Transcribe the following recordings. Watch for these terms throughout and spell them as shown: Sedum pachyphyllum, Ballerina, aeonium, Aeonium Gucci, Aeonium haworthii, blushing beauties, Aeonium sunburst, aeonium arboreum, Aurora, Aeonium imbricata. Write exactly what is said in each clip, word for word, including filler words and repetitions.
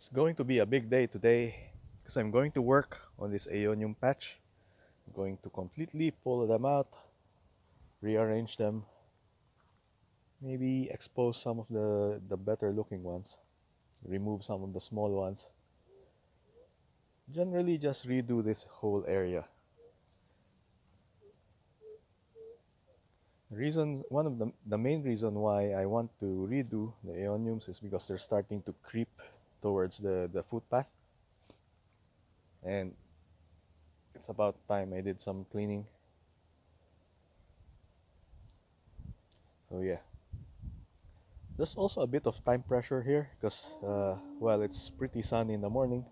It's going to be a big day today because I'm going to work on this aeonium patch. I'm going to completely pull them out, rearrange them, maybe expose some of the, the better looking ones, remove some of the small ones. Generally just redo this whole area. The reason, one of the, the main reason why I want to redo the aeoniums is because they're starting to creep towards the, the footpath, and it's about time I did some cleaning. So yeah, there's also a bit of time pressure here because uh, well, it's pretty sunny in the morning.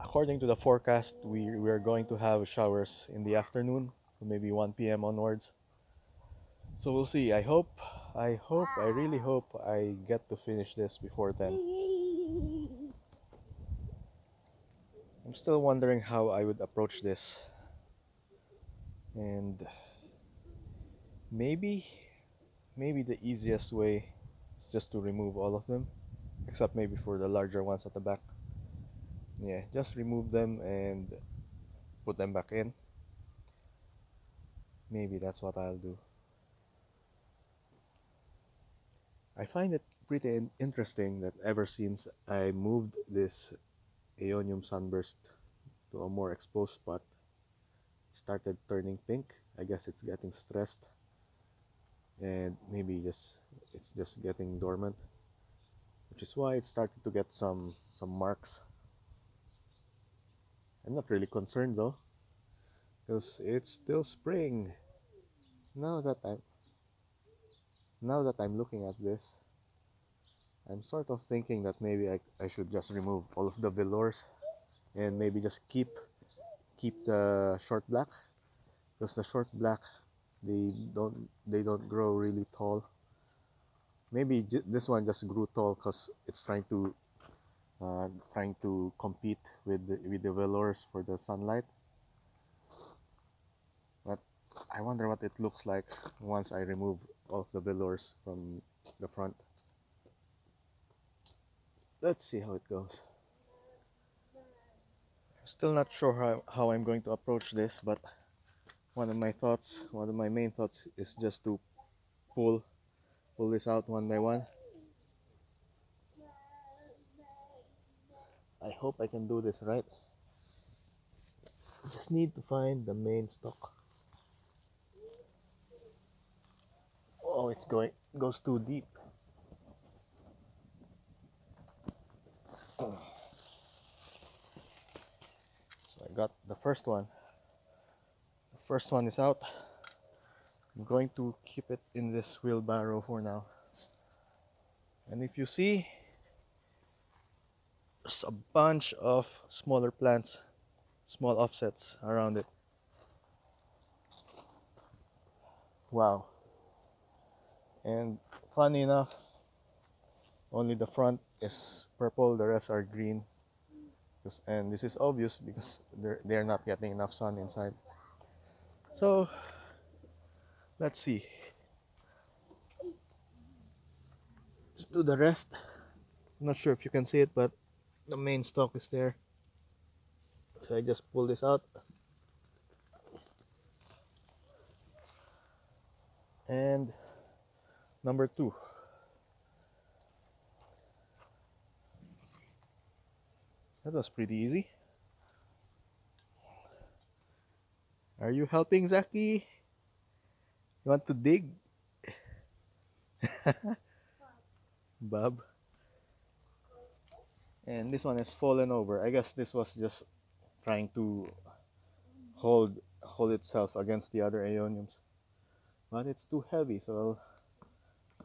According to the forecast, we, we are going to have showers in the afternoon, so maybe one p m onwards. So we'll see. I hope, I hope, I really hope I get to finish this before ten. I'm still wondering how I would approach this. And maybe, maybe the easiest way is just to remove all of them, except maybe for the larger ones at the back. Yeah, just remove them and put them back in. Maybe that's what I'll do. I find it pretty interesting that ever since I moved this Aeonium sunburst to a more exposed spot, it started turning pink. I guess it's getting stressed, and maybe just it's just getting dormant, which is why it started to get some some marks. I'm not really concerned though, because it's still spring. Now that I'm Now that I'm looking at this, I'm sort of thinking that maybe I, I should just remove all of the velours and maybe just keep keep the short black, because the short black, they don't they don't grow really tall. Maybe j this one just grew tall because it's trying to uh, trying to compete with the, with the velours for the sunlight. But I wonder what it looks like once I remove all of the velours from the front. Let's see how it goes. I'm still not sure how, how I'm going to approach this, but one of my thoughts, one of my main thoughts is just to pull, pull this out one by one. I hope I can do this right. I just need to find the main stalk. Oh, it's going goes too deep. So I got the first one. The first one is out. I'm going to keep it in this wheelbarrow for now. And if you see, there's a bunch of smaller plants, small offsets around it. Wow. And funny enough, only the front is purple, the rest are green. And this is obvious because they're, they're not getting enough sun inside. So, let's see. Let's do the rest. I'm not sure if you can see it, but the main stalk is there. So I just pull this out. And number two. That was pretty easy. Are you helping, Zaki? You want to dig? Bob. And this one has fallen over. I guess this was just trying to hold hold itself against the other aeoniums. But it's too heavy, so I'll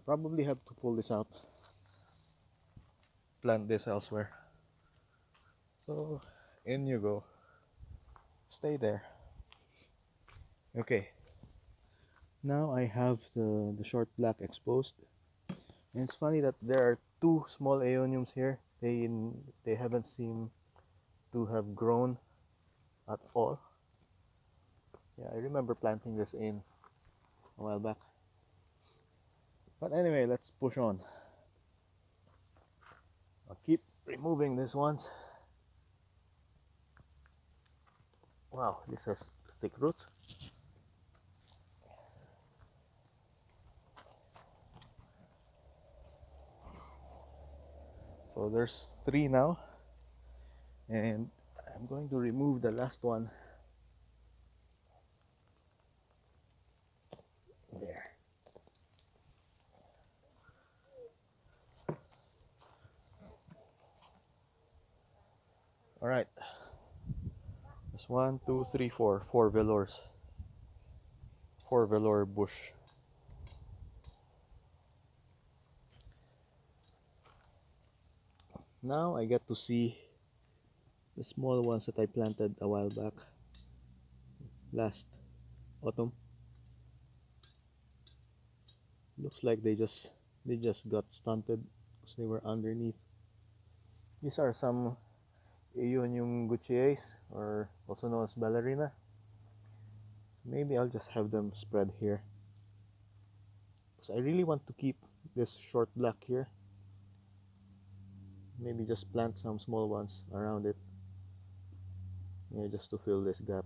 probably have to pull this out, plant this elsewhere. So in you go, stay there. Okay, now I have the, the short black exposed, and it's funny that there are two small aeoniums here. They, they haven't seemed to have grown at all. Yeah, I remember planting this in a while back. But anyway, let's push on. I'll keep removing these ones. Wow, this has thick roots. So there's three now, and I'm going to remove the last one. There. All right. There's one, two, three, four, four velours. Four velour bush. Now I get to see the small ones that I planted a while back last autumn. Looks like they just they just got stunted because they were underneath. These are some Aeonium Gucci, or also known as Ballerina. Maybe I'll just have them spread here, because I really want to keep this short black here. Maybe just plant some small ones around it, yeah, just to fill this gap.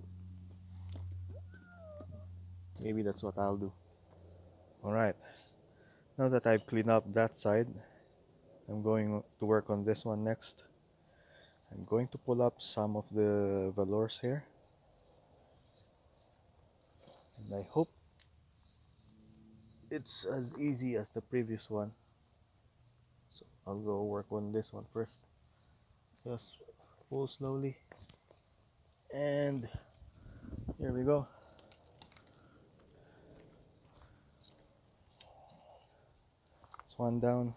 Maybe that's what I'll do. Alright, now that I've cleaned up that side, I'm going to work on this one next. I'm going to pull up some of the velours here, and I hope it's as easy as the previous one. I'll go work on this one first. Just pull slowly. And here we go. It's one down.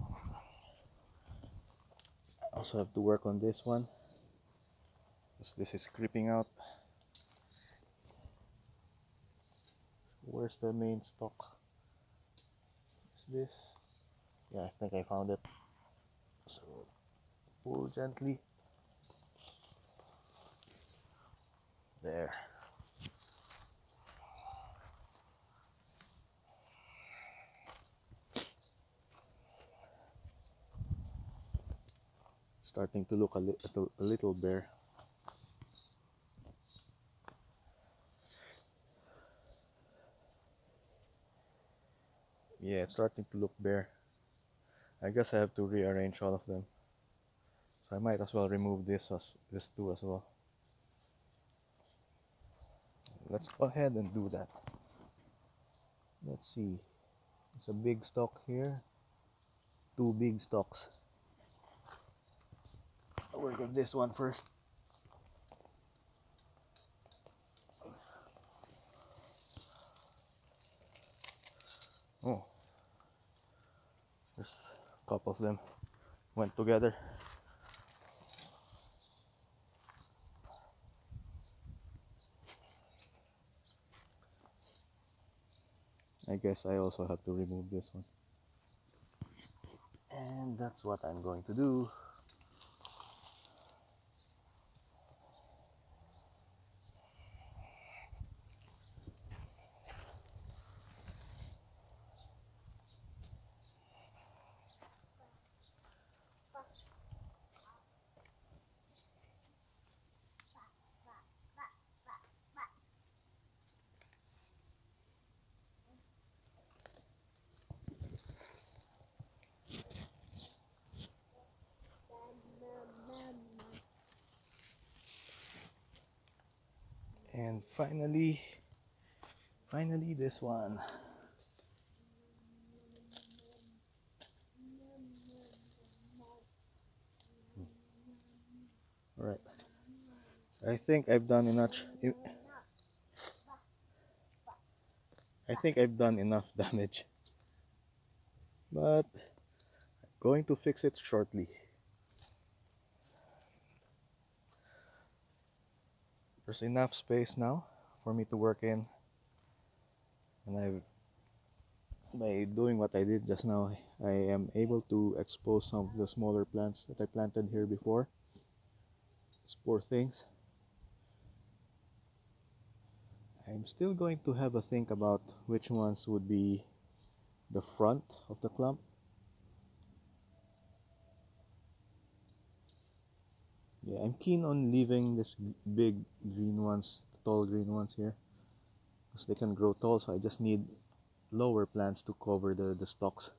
I also have to work on this one, because this is creeping out. Where's the main stalk? Is this? Yeah, I think I found it. So pull gently. There. Starting to look a, li a, a little bare. Yeah, it's starting to look bare. I guess I have to rearrange all of them, so I might as well remove this as this too as well. Let's go ahead and do that. Let's see. There's a big stalk here. Two big stalks. I'll work on this one first. Oh. There's couple of them went together. I guess I also have to remove this one, and that's what I'm going to do. And finally, finally this one. Hmm. All right, I think I've done enough. I think I've done enough damage, but I'm going to fix it shortly. There's enough space now for me to work in, and I've, by doing what I did just now, I am able to expose some of the smaller plants that I planted here before. These poor things. I'm still going to have a think about which ones would be the front of the clump, Yeah, I'm keen on leaving this big green ones, tall green ones here, because they can grow tall, so I just need lower plants to cover the, the stalks.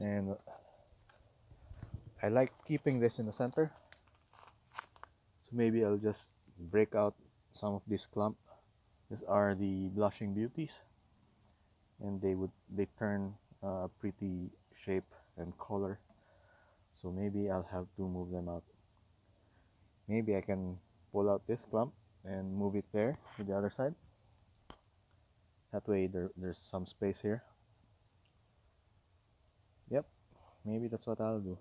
And I like keeping this in the center, so maybe I'll just break out some of this clump. These are the blushing beauties, and they would they turn a pretty shape and color, so maybe I'll have to move them out. Maybe I can pull out this clump and move it there to the other side. That way there, there's some space here. Yep, maybe that's what I'll do.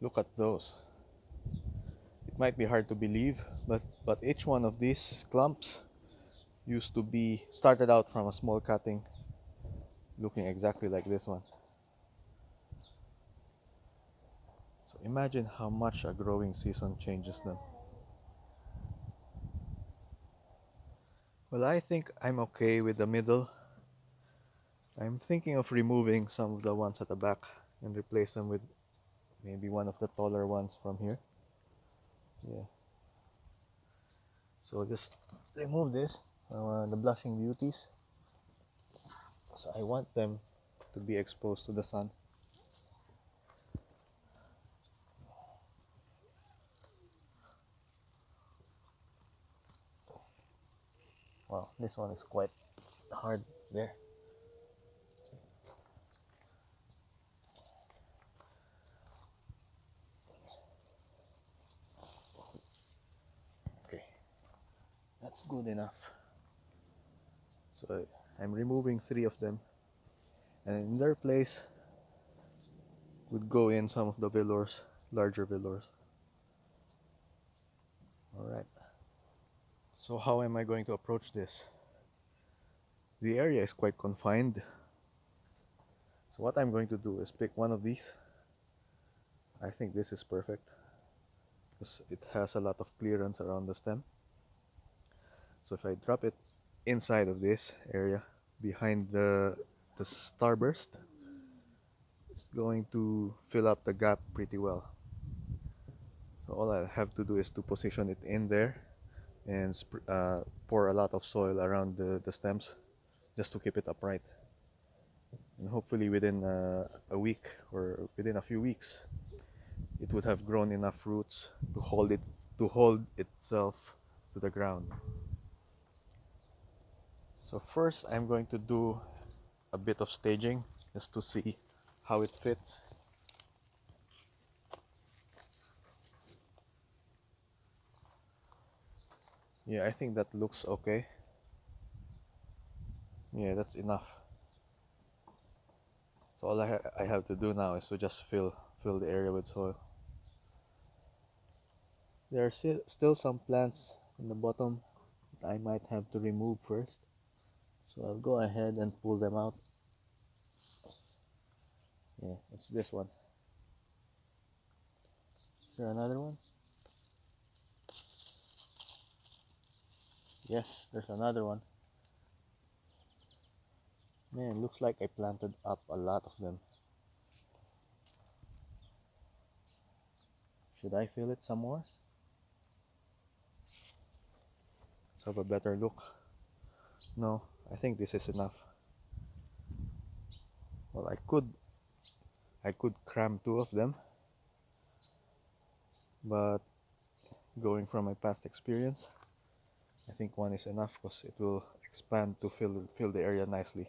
Look at those. It might be hard to believe, but but each one of these clumps used to be started out from a small cutting, looking exactly like this one. So imagine how much a growing season changes them. Well, I think I'm okay with the middle. I'm thinking of removing some of the ones at the back and replace them with maybe one of the taller ones from here. Yeah. So just remove this, uh, the blushing beauties. So I want them to be exposed to the sun. Wow, this one is quite hard there. Okay, that's good enough. So I'm removing three of them, and in their place would go in some of the velours, larger velours. Alright, so how am I going to approach this? The area is quite confined, so what I'm going to do is pick one of these. I think this is perfect because it has a lot of clearance around the stem. So if I drop it inside of this area behind the, the starburst, it's going to fill up the gap pretty well. So all I have to do is to position it in there and uh, pour a lot of soil around the, the stems just to keep it upright, and hopefully within uh, a week or within a few weeks it would have grown enough roots to hold it to hold itself to the ground. So first I'm going to do a bit of staging just to see how it fits. Yeah, I think that looks okay. Yeah, that's enough. So all I, ha I have to do now is to just fill, fill the area with soil. There are st still some plants in the bottom that I might have to remove first. So I'll go ahead and pull them out. Yeah, it's this one. Is there another one? Yes, there's another one. Man, looks like I planted up a lot of them. Should I fill it some more? Let's have a better look. No. I think this is enough. Well, I could I could cram two of them, but going from my past experience, I think one is enough because it will expand to fill fill the area nicely.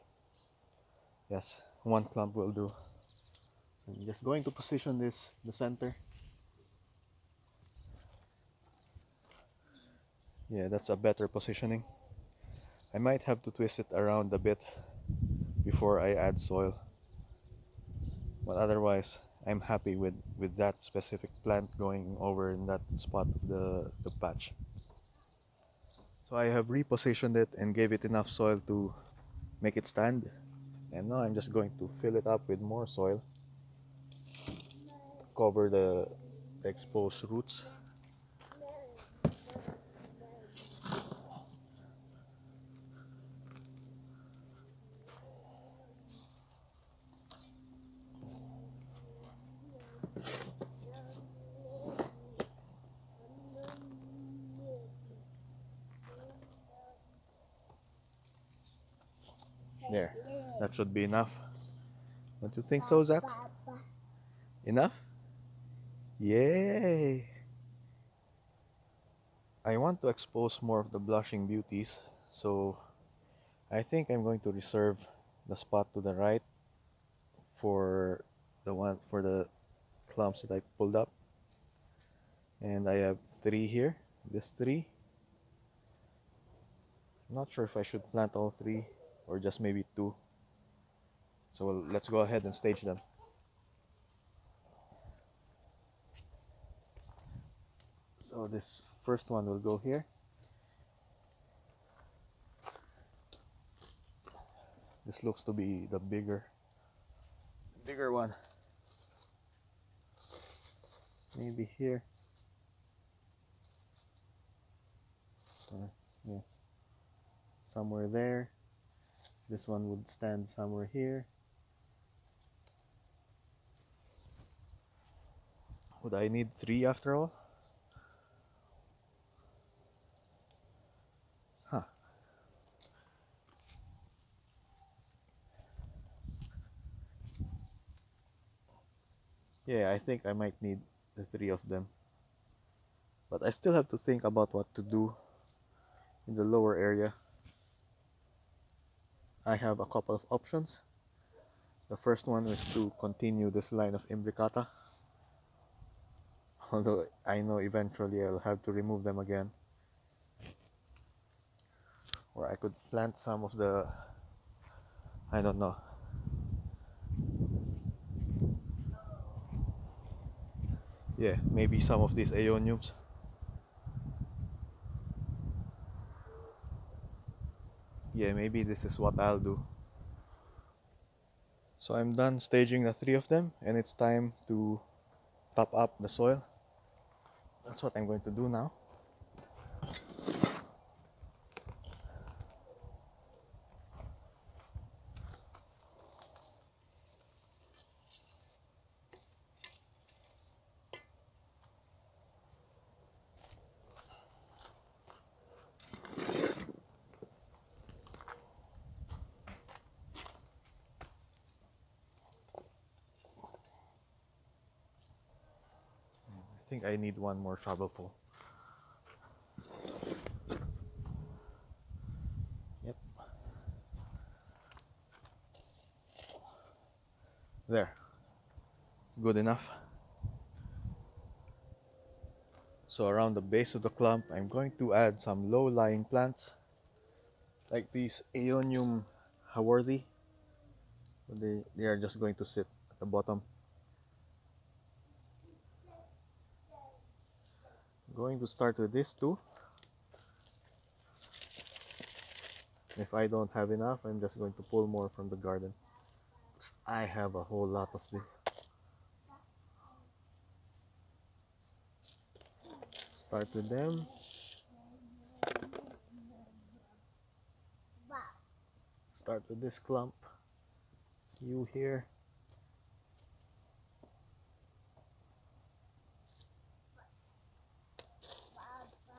Yes, one clump will do. I'm just going to position this in the center. Yeah, that's a better positioning. I might have to twist it around a bit before I add soil, but otherwise I'm happy with, with that specific plant going over in that spot of the, the patch. So I have repositioned it and gave it enough soil to make it stand, and now I'm just going to fill it up with more soil to cover the, the exposed roots. There, that should be enough. Don't you think so, Zach? Enough? Yay! I want to expose more of the blushing beauties, so I think I'm going to reserve the spot to the right for the one for the clumps that I pulled up. And I have three here, this three. I'm not sure if I should plant all three or just maybe two. So we'll, let's go ahead and stage them. So this first one will go here. This looks to be the bigger, bigger one. Maybe here. Uh, yeah. Somewhere there. This one would stand somewhere here. Would I need three after all? Huh. Yeah, I think I might need the three of them. But I still have to think about what to do in the lower area. I have a couple of options. The first one is to continue this line of imbricata, although I know eventually I'll have to remove them again. Or I could plant some of the, I don't know. Yeah, maybe some of these aeoniums. Yeah, maybe this is what I'll do. So I'm done staging the three of them, and it's time to top up the soil. That's what I'm going to do now. I think I need one more shovelful. Yep. There. Good enough. So around the base of the clump, I'm going to add some low-lying plants, like these Aeonium haworthii. They, they are just going to sit at the bottom. Going to start with this too. If I don't have enough, I'm just going to pull more from the garden. I have a whole lot of this. Start with them. Start with this clump. You here.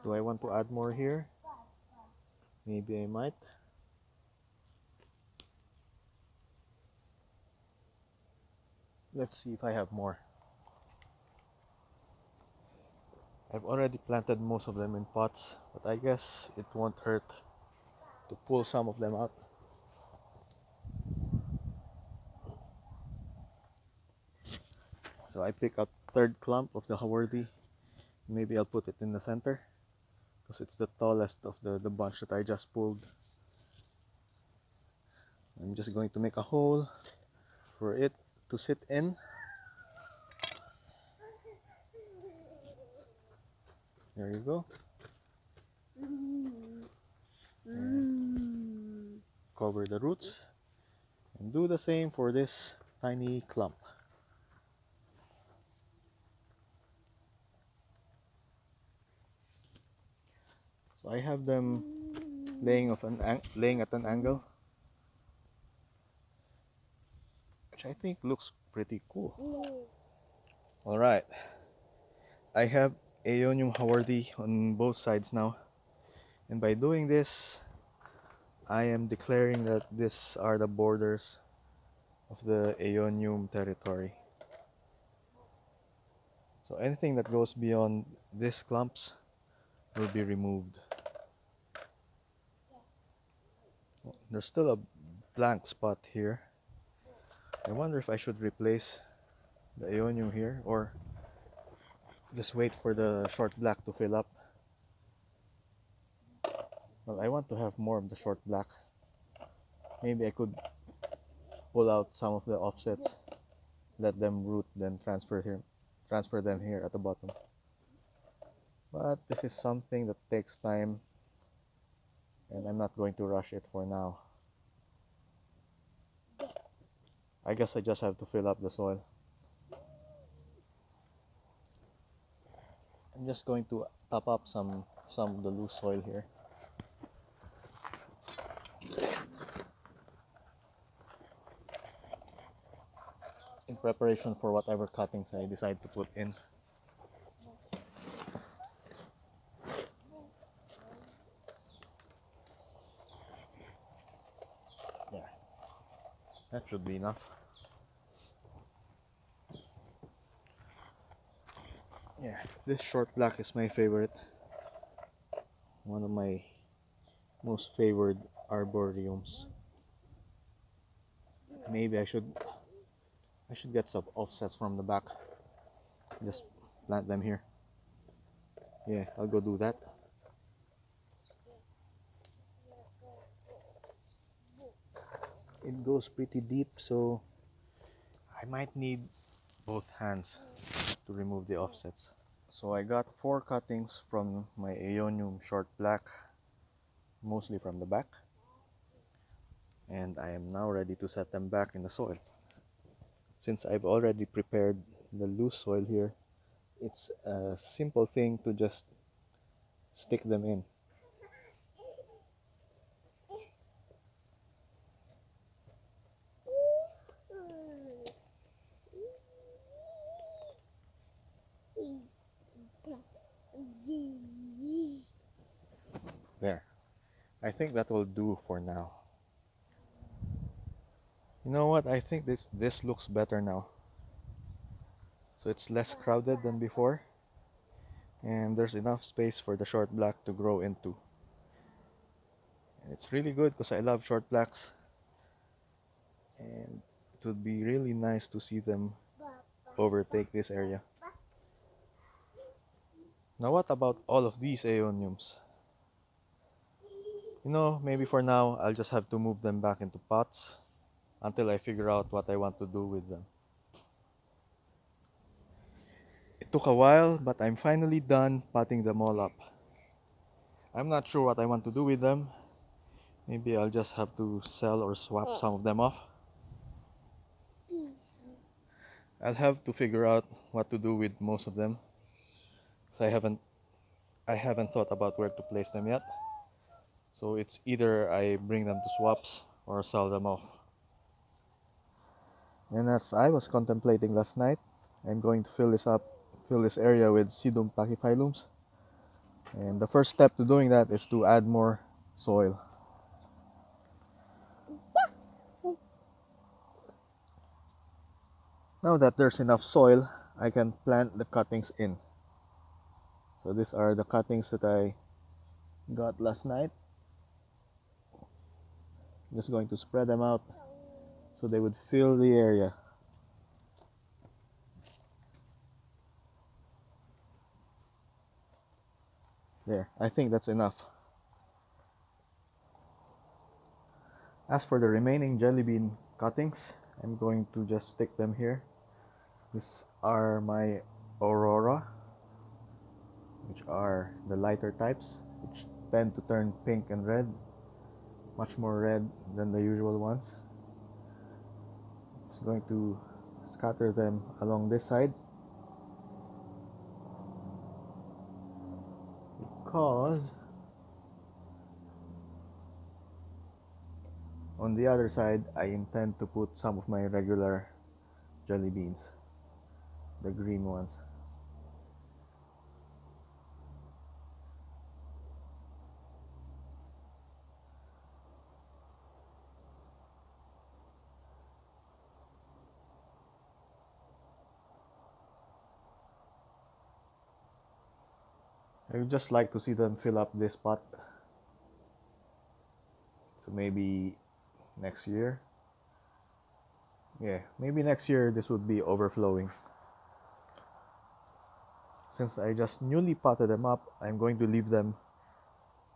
Do I want to add more here? Maybe I might. Let's see if I have more. I've already planted most of them in pots, but I guess it won't hurt to pull some of them out. So I pick up the third clump of the Haworthii. Maybe I'll put it in the center. It's the tallest of the, the bunch that I just pulled. I'm just going to make a hole for it to sit in. There you go. And cover the roots and do the same for this tiny clump. So I have them laying, of an ang laying at an angle, which I think looks pretty cool. Alright, I have Aeonium haworthii on both sides now, and by doing this, I am declaring that these are the borders of the Aeonium territory. So anything that goes beyond these clumps will be removed. There's still a blank spot here. I wonder if I should replace the Aeonium here or just wait for the short black to fill up. Well, I want to have more of the short black. Maybe I could pull out some of the offsets, let them root, then transfer here, transfer them here at the bottom. But this is something that takes time, and I'm not going to rush it for now. I guess I just have to fill up the soil. I'm just going to top up some some of the loose soil here. In preparation for whatever cuttings I decide to put in. There. That should be enough. Yeah, this short black is my favorite. One of my most favored arboreums. Maybe I should I should get some offsets from the back. Just plant them here. Yeah, I'll go do that. It goes pretty deep, so I might need both hands to remove the offsets. So I got four cuttings from my Aeonium short black, mostly from the back. And I am now ready to set them back in the soil. Since I've already prepared the loose soil here, it's a simple thing to just stick them in. There. I think that will do for now. You know what, I think this, this looks better now. So it's less crowded than before. And there's enough space for the short black to grow into. And it's really good because I love short blacks. And it would be really nice to see them overtake this area. Now what about all of these Aeoniums? You know, maybe for now I'll just have to move them back into pots until I figure out what I want to do with them. It took a while, but I'm finally done potting them all up. I'm not sure what I want to do with them. Maybe I'll just have to sell or swap some of them off. I'll have to figure out what to do with most of them, because I haven't, I haven't thought about where to place them yet. So it's either I bring them to swaps or sell them off. And as I was contemplating last night, I'm going to fill this up, fill this area with Sedum pachyphyllums. And the first step to doing that is to add more soil. Now that there's enough soil, I can plant the cuttings in. So these are the cuttings that I got last night. I'm just going to spread them out, so they would fill the area. There, I think that's enough. As for the remaining jelly bean cuttings, I'm going to just stick them here. These are my Aurora, which are the lighter types, which tend to turn pink and red, much more red than the usual ones. Just going to scatter them along this side, because on the other side I intend to put some of my regular jelly beans, the green ones. I would just like to see them fill up this pot. So maybe next year. Yeah, maybe next year this would be overflowing. Since I just newly potted them up, I'm going to leave them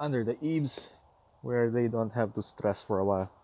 under the eaves where they don't have to stress for a while.